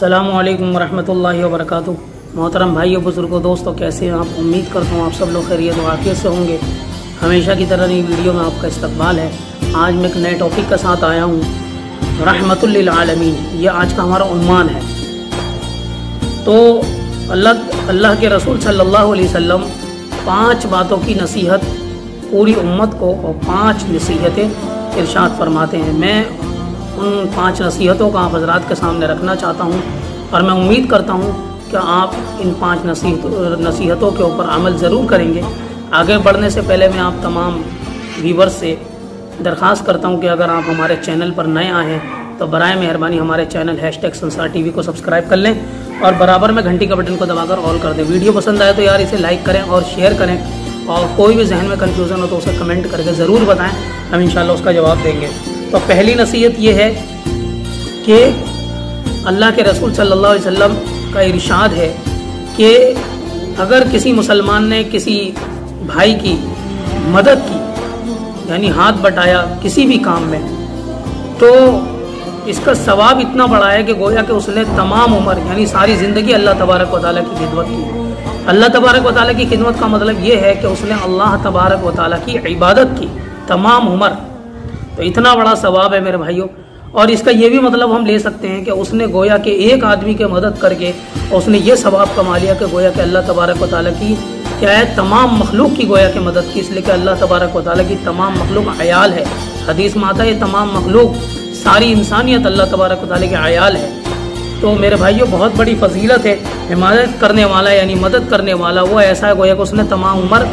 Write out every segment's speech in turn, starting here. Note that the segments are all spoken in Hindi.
अस्सलामु अलैकुम वरहमतुल्लाहि वबरकातुहू। मोहतरम भाइयों, बुज़ुर्गों, दोस्तों, कैसे हैं आप? उम्मीद करता हूँ आप सब लोग खैरियत और आफियत से होंगे। हमेशा की तरह नई वीडियो में आपका इस्तकबाल है। आज मैं एक नए टॉपिक के साथ आया हूँ, रहमतुल लिल आलमीन। ये आज का हमारा उन्वान है। तो अल्लाह के रसूल सल्लल्लाहु अलैहि वसल्लम 5 बातों की नसीहत पूरी उम्मत को और 5 नसीहतें इरशाद फरमाते हैं। मैं उन 5 नसीहतों का आप हजरात के सामने रखना चाहता हूँ और मैं उम्मीद करता हूँ कि आप इन 5 नसीहतों के ऊपर अमल ज़रूर करेंगे। आगे बढ़ने से पहले मैं आप तमाम व्यूवर्स से दरख्वास्त करता हूँ कि अगर आप हमारे चैनल पर नए आए हैं तो बराए मेहरबानी हमारे चैनल #संसार TV को सब्सक्राइब कर लें और बराबर में घंटी के बटन को दबाकर ऑल कर दें। वीडियो पसंद आए तो यार इसे लाइक करें और शेयर करें, और कोई भी जहन में कन्फ्यूज़न हो तो उसे कमेंट करके ज़रूर बताएं, हम इंशाल्लाह उसका जवाब देंगे। तो पहली नसीहत ये है कि अल्लाह के रसूल सल्लल्लाहु अलैहि वसल्लम का इरशाद है कि अगर किसी मुसलमान ने किसी भाई की मदद की, यानी हाथ बटाया किसी भी काम में, तो इसका सवाब इतना बड़ा है कि गोया कि उसने तमाम उम्र यानी सारी ज़िंदगी अल्लाह तबारक व तआला की खिदमत की। अल्लाह तबारक व तआला की खिदमत का मतलब ये है कि उसने अल्लाह तबारक व तआला की इबादत की तमाम उम्र। तो इतना बड़ा सवाब है मेरे भाइयों। और इसका ये भी मतलब हम ले सकते हैं कि उसने गोया कि एक आदमी के मदद करके उसने ये सवाब कमा लिया कि गोया कि अल्लाह तबारक व तआला की क्या है, तमाम मखलूक की गोया कि मदद की, इसलिए कि अल्लाह तबारक व तआला की तमाम मखलूक अयाल है। हदीस में आता है तमाम मखलूक, सारी इंसानियत अल्लाह तबारक व तआला के आयाल है। तो मेरे भाइयों, बहुत बड़ी फजीलत है। हिमायत करने वाला यानी मदद करने वाला वो ऐसा है गोया कि उसने तमाम उम्र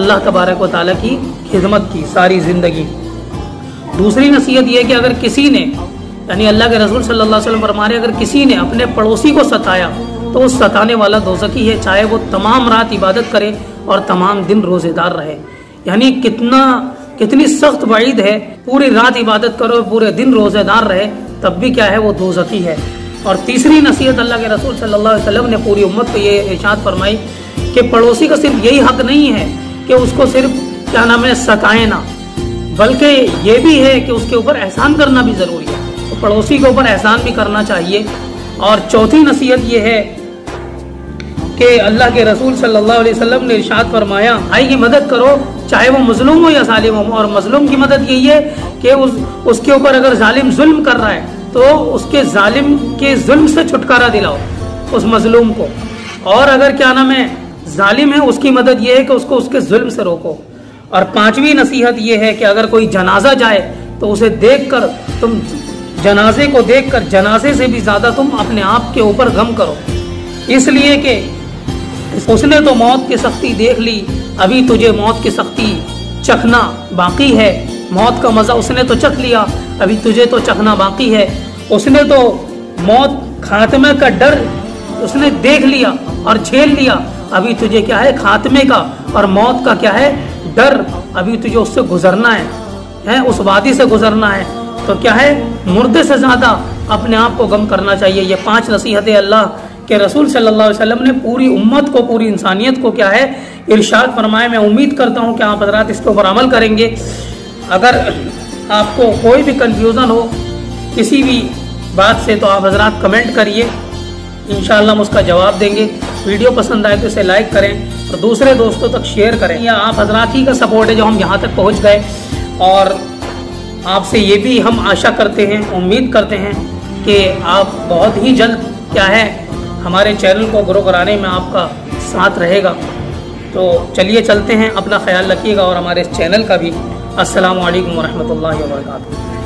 अल्लाह तबारक व तआला की खिदमत की, सारी ज़िंदगी। दूसरी नसीहत ये है कि अगर किसी ने, यानी अल्लाह के रसूल सल्लल्लाहु अलैहि वसल्लम फरमा रहे हैं, अगर किसी ने अपने पड़ोसी को सताया तो उस सताने वाला दोज़खी है, चाहे वो तमाम रात इबादत करे और तमाम दिन रोज़ेदार रहे। यानी कितनी सख्त वईद है, पूरी रात इबादत करो, पूरे दिन रोज़ेदार रहे, तब भी क्या है, वो दोज़खी है। और तीसरी नसीहत अल्लाह के रसूल सल्लल्लाहु अलैहि वसल्लम ने पूरी उम्मत को ये इरशाद फरमाई कि पड़ोसी का सिर्फ यही हक़ नहीं है कि उसको सिर्फ क्या नाम है सताए ना, बल्कि ये भी है कि उसके ऊपर एहसान करना भी ज़रूरी है, तो पड़ोसी के ऊपर एहसान भी करना चाहिए। और चौथी नसीहत ये है कि अल्लाह के रसूल सल्लल्लाहु अलैहि वसल्लम ने इरशाद फरमाया, भाई की मदद करो चाहे वो मज़लूम हो या ज़ालिम हो। और मज़लूम की मदद यही है कि उसके ऊपर अगर ज़ालिम जुल्म कर रहा है तो उसके ज़ालिम के जुल्म से छुटकारा दिलाओ उस मज़लूम को, और अगर क्या नाम है ज़ालिम है उसकी मदद ये है कि उसको उसके जुल्म से रोको। और पाँचवीं नसीहत ये है कि अगर कोई जनाजा जाए तो उसे देख कर तुम, जनाजे को देख कर जनाजे से भी ज़्यादा तुम अपने आप के ऊपर गम करो, इसलिए कि उसने तो मौत की सख्ती देख ली, अभी तुझे मौत की सख्ती चखना बाकी है। मौत का मज़ा उसने तो चख लिया, अभी तुझे तो चखना बाकी है। उसने तो मौत खात्मे का डर उसने देख लिया और झेल लिया, अभी तुझे क्या है, खात्मे का और मौत का क्या है, डर, अभी तुझे उससे गुजरना है उस वादी से गुजरना है। तो क्या है, मुर्दे से ज़्यादा अपने आप को गम करना चाहिए। ये 5 नसीहतें अल्लाह कि रसूल सल्लल्लाहु अलैहि वसल्लम ने पूरी उम्मत को, पूरी इंसानियत को क्या है, इरशाद फरमाया। मैं उम्मीद करता हूँ कि आप हजरात इसके ऊपर अमल करेंगे। अगर आपको कोई भी कन्फ्यूज़न हो किसी भी बात से तो आप हजरात कमेंट करिए, इंशाअल्लाह हम उसका जवाब देंगे। वीडियो पसंद आए तो इसे लाइक करें और दूसरे दोस्तों तक शेयर करें। या आप हजरात ही का सपोर्ट है जो हम यहाँ तक पहुँच गए, और आपसे ये भी हम आशा करते हैं, उम्मीद करते हैं कि आप बहुत ही जल्द क्या है हमारे चैनल को ग्रो कराने में आपका साथ रहेगा। तो चलिए चलते हैं, अपना ख्याल रखिएगा और हमारे इस चैनल का भी। अस्सलामु अलैकुम वरहमतुल्लाहि वबरकातुहू।